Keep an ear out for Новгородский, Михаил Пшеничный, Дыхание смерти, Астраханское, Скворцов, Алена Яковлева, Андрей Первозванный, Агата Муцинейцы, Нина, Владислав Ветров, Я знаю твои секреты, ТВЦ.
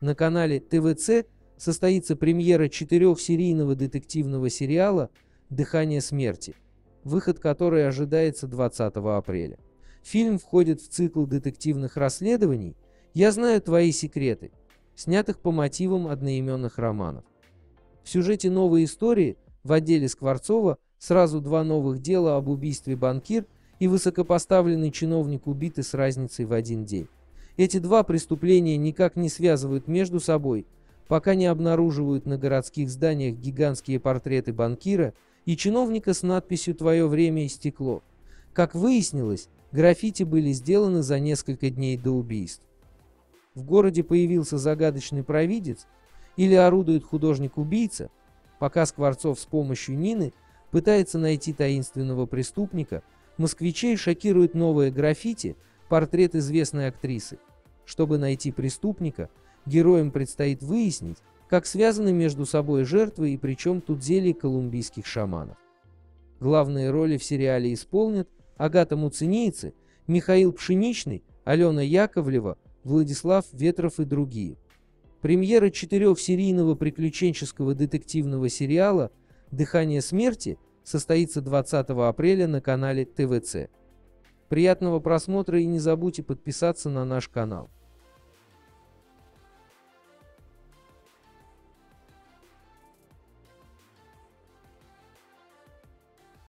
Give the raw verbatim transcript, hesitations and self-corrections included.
на канале ТВЦ состоится премьера четырехсерийного детективного сериала «Дыхание смерти», выход которой ожидается двадцатого апреля. Фильм входит в цикл детективных расследований «Я знаю твои секреты», снятых по мотивам одноименных романов. В сюжете новой истории в отделе Скворцова сразу два новых дела об убийстве: банкир и высокопоставленный чиновник убиты с разницей в один день. Эти два преступления никак не связывают между собой, пока не обнаруживают на городских зданиях гигантские портреты банкира и чиновника с надписью «Твое время истекло». Как выяснилось, граффити были сделаны за несколько дней до убийств. В городе появился загадочный провидец или орудует художник-убийца, пока Скворцов с помощью Нины пытается найти таинственного преступника, москвичей шокирует новое граффити, портрет известной актрисы. Чтобы найти преступника, героям предстоит выяснить, как связаны между собой жертвы и при чем тут зелье колумбийских шаманов. Главные роли в сериале исполнят Агата Муцинейцы, Михаил Пшеничный, Алена Яковлева, Владислав Ветров и другие. Премьера четырехсерийного приключенческого детективного сериала «Дыхание смерти» состоится двадцатого апреля на канале ТВЦ. Приятного просмотра и не забудьте подписаться на наш канал.